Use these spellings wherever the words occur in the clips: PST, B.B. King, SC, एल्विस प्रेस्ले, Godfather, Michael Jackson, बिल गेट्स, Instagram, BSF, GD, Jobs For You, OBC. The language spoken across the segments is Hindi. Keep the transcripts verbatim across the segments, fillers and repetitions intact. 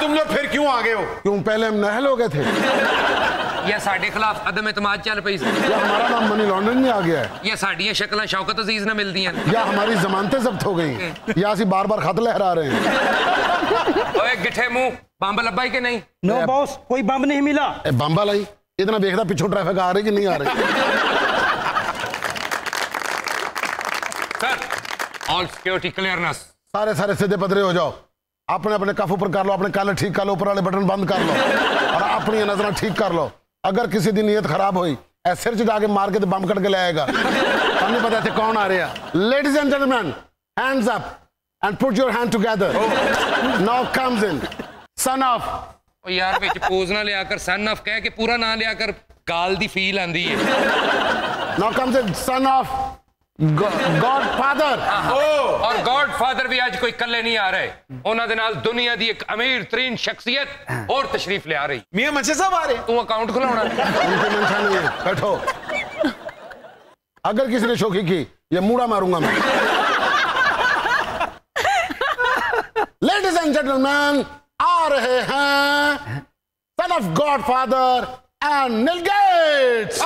तुम लोग फिर क्यों आ गए हो? क्यों पहले हम नहल हो गए थे या साढ़े खिलाफ अदम एतमाद चल पई सी या हमारा नाम मनी लॉन्ड्रिंग में आ गया है या साडियां शक्लां शौकत अजीज ने मिलदी हैं या हमारी जमानतें जब्त हो गई या असी बार-बार खत लहरा रहे हैं। ओए गिठे मुंह बम लब्बा के नहीं? नो बॉस कोई बम नहीं मिला। बम लाई इतना देखदा पिछो ट्रैफिक आ रही कि नहीं आ रही। सर ऑल सिक्योरिटी क्लियरनेस सारे सारे सीधे पदरे हो जाओ, अपने अपने कफ ऊपर कर लो, अपने काले ठीक कर लो, ऊपर वाले बटन बंद कर लो और अपनी नजरें ठीक कर लो। अगर किसी दिन नियत खराब हुई सिर चढ़ा के मार के तो बम कट के लाएगा। हमें पता है कौन आ रहा है। Ladies and gentleman hands up and put your hand together. Now comes in son of. ओ यार विच पोज ना ले आकर सन ऑफ कह के पूरा ना ले आकर गाल दी फील आंदी है। Now comes in son of God father. और गॉड फादर भी आज कोई कल्ले नहीं आ रहे, उन्होंने नाल दुनिया की एक अमीर तरीन शख्सियत और तशरीफ ले आ रही। मियां मंशे साहब आ रहे। तू अकाउंट खुलाना उनके मंशा नहीं है। बैठो। अगर किसी ने शोखी की ये मुड़ा मारूंगा मैं। लेडीज एंड जेंटलमैन आ रहे हैं son of God father and Neil Gates.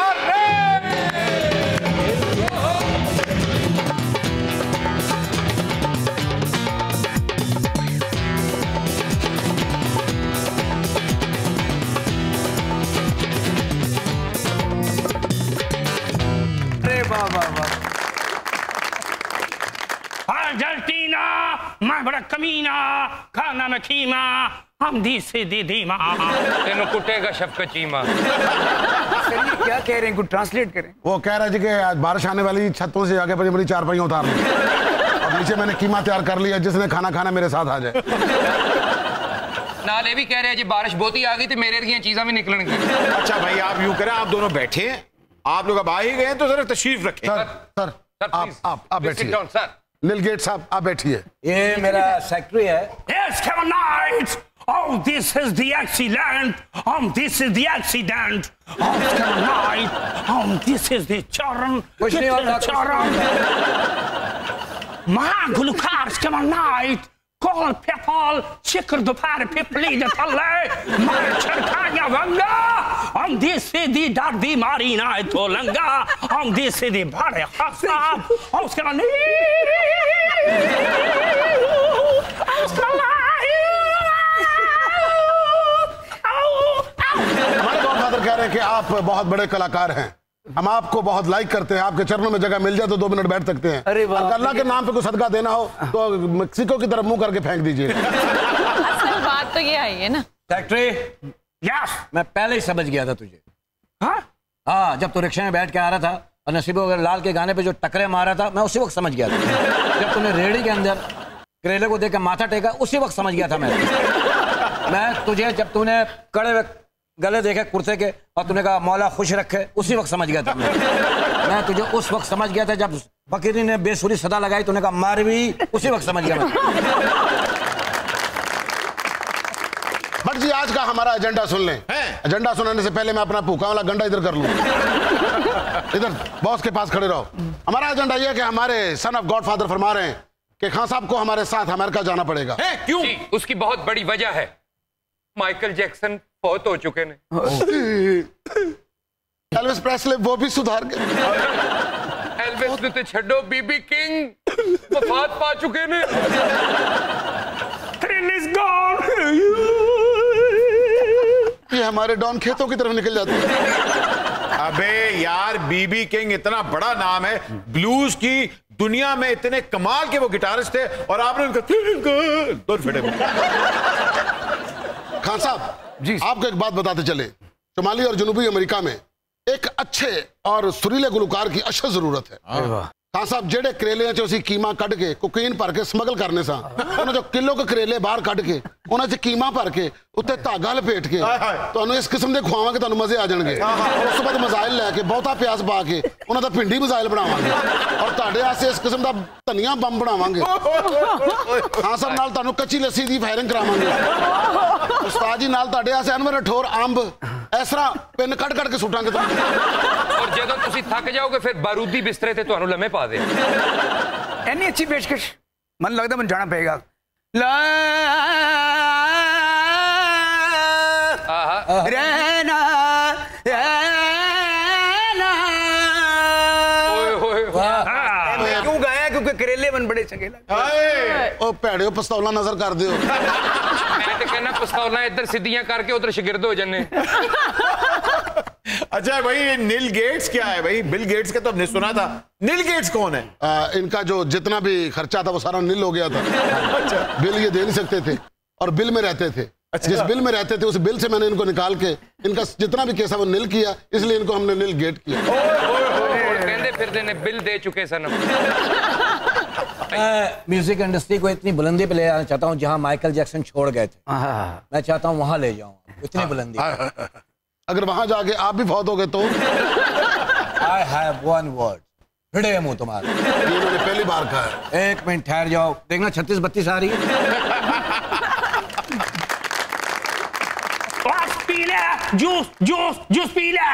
जलतीना मैं बड़ा कमीना खाना में खीमा हम दी से दे धीमा तेनों कुटेगा शफका चीमा। क्या कह रहे हैं कुछ ट्रांसलेट करें। वो कह रहा है कि आज बारिश आने वाली, छतों से आगे बड़ी बड़ी चारपाइयां उतार ली और नीचे मैंने कीमा तैयार कर लिया, जिसने खाना खाना मेरे साथ आ जाए। नाले भी कह रहे हैं जी बारिश बहुत ही आ गई तो मेरे लिए चीज़ा भी निकलेंगी। अच्छा भाई आप यूं करें, आप दोनों बैठे, आप लोग अब आ ही गए तो जरा तशरीफ रखें। सर सर आप आप आप बैठिए। निल गेट साहब आप बैठिए। ये मेरा सेक्रेटरी है। Call people, chicken the fire, people in the thalle, marcher kaya vanga. Am this se di dar di mari na hai to langa. Am this se di bhare khasa. Am uska na nahi. Am uska na nahi. हमारे बहुत फादर कह रहे हैं कि आप बहुत बड़े कलाकार हैं, हम आपको बहुत लाइक करते हैं, आपके चरणों में जगह मिल जाए तो दो मिनट बैठ सकते हैं। अरे वाह। अल्लाह के नाम पे कोई सदका देना हो तो मेक्सिको की तरफ मुंह करके फेंक दीजिए। असल बात तो ये आई है ना सेक्रेटरी। यस मैं पहले ही समझ गया था तुझे। हाँ हाँ जब तू तो रिक्शा में बैठ के आ रहा था और नसीबो अगर लाल के गाने पे जो टकरे मारा था मैं उसी वक्त समझ गया था। जब तुमने रेहड़ी के अंदर करेले को देख कर माथा टेका उसी वक्त समझ गया था मैं मैं तुझे जब तूने कड़े गले देखे कुर्ते के और तूने कहा मौला खुश रखे उसी वक्त समझ गया था मैं मैं तुझे उस वक्त समझ गया था। जब फकीरी ने बेसुरी सदा लगाई तूने कहा मार भी उसी वक्त समझ गया मैं। भट्ट जी आज का हमारा एजेंडा सुन लें। एजेंडा सुनाने से पहले मैं अपना भूखा वाला गंडा इधर कर लूं। इधर बॉस के पास खड़े रहो। हमारा एजेंडा यह है कि हमारे सन ऑफ गॉड फादर फरमा रहे हैं कि खान साहब को हमारे साथ अमेरिका जाना पड़ेगा। क्यों? उसकी बहुत बड़ी वजह है, माइकल जैक्सन बहुत हो चुके ने। एल्विस प्रेस्ले वो भी सुधार गए। एल्विस ने तो छोड़ो, बीबी किंग वफात पा चुके ने। Thrill is gone. ये हमारे डॉन खेतों की तरफ निकल जाते हैं। अबे यार बीबी किंग इतना बड़ा नाम है ब्लूज की दुनिया में, इतने कमाल के वो गिटारिस्ट थे और आपने उनका खान साहब जी आपको एक बात बताते चले, शुमाली और जनूबी अमेरिका में एक अच्छे और सुरीले गुलकार की अशद जरूरत है। खान साहब जेडे करेले ची कीमा कट के कोकीन भर के स्मगल करने सा उन्हें जो किलो के करेले बाहर कट के उन्हें कीमा भर के उत्ते धागा लपेट के तो इस किस्म के खुआवे तो मजे आ जाएंगे। उस बाद मजाइल लैके बहुता प्याज पा के उन्होंने भिंडी मजाइल बनावे और तुहाडे इस किस्म का धनिया बम बनावे। खान साहब नाल कच्ची लस्सी की फायरिंग करावे। उस्ताद जी नाल तुहाडे आसे अनवर ठोर अंब इस तरह पिन कट कट के सुटांगे और जदों तुसी थक जाओगे फिर बारूदी बिस्तरे ते तुहानू लम्हे पा दे। इतनी अच्छी पेशकश मन लगता मैं जाना पड़ेगा। के करेले मन बड़े चंगे लगदे। ओ भैड़े पस्तौला नजर कर दियो। मैं तो कहना पस्तौला इधर सिद्धियां करके उधर शिगिर्द हो जाने। अच्छा भाई ये नील गेट्स क्या है भाई? बिल गेट्स का तो हमने सुना था, नील गेट्स कौन है? आ, इनका जो जितना भी खर्चा था वो सारा नील हो गया था। अच्छा। बिल ये दे नहीं सकते थे और बिल में रहते थे। अच्छा। जिस बिल में रहते थे उस बिल से मैंने इनको निकाल के इनका जितना भी केस है वो नील किया, इसलिए इनको हमने नील गेट किया। ओ, ओ, ओ, ओ, फिर देने बिल दे चुके सन। म्यूजिक इंडस्ट्री को इतनी बुलंदी पे ले जाना चाहता हूँ जहाँ माइकल जैक्सन छोड़ गए थे। मैं चाहता हूँ वहाँ ले जाऊँ इतनी बुलंदी। अगर वहां जाके आप भी फौत हो गए तो I have one word, भिड़े मुंह तुम्हारे। ये मैंने पहली बार कहा है। एक मिनट ठहर जाओ, देखना छत्तीस बत्तीस आ रही है। जूस जूस जूस पी ले।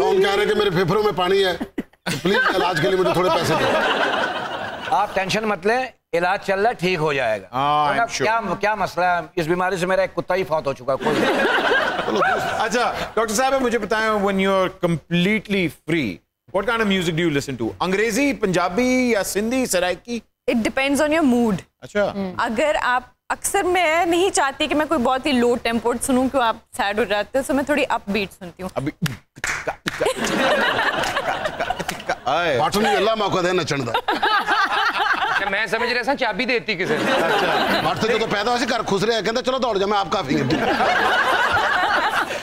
कौन कह रहे हैं कि मेरे फेफड़ों में पानी है, तो प्लीज इलाज के लिए मुझे थोड़े पैसे दो। आप टेंशन मत लें, इलाज चल रहा है, ठीक हो जाएगा। oh, तो sure. क्या क्या मसला है? इस बीमारी से मेरा एक कुत्ता ही फौत हो चुका है। अच्छा डॉक्टर साहब मुझे बताएं, when you are completely free what kind of music do you listen to? अंग्रेजी, पंजाबी या Sindhi, Saraiki? It depends on your mood. अच्छा। hmm. अगर आप, अक्सर मैं नहीं चाहती कि मैं कोई बहुत ही लो टेम्पोड सुनूं क्यों आप सैड हो जाते हो, सो मैं थोड़ी अपबीट सुनती हूँ। मौका देना चढ़ता मैं समझ रहा था चाबी देती किसे। अच्छा। तो पैदा हो कर खुश रहे कहते चलो दौड़ जा मैं आप काफी।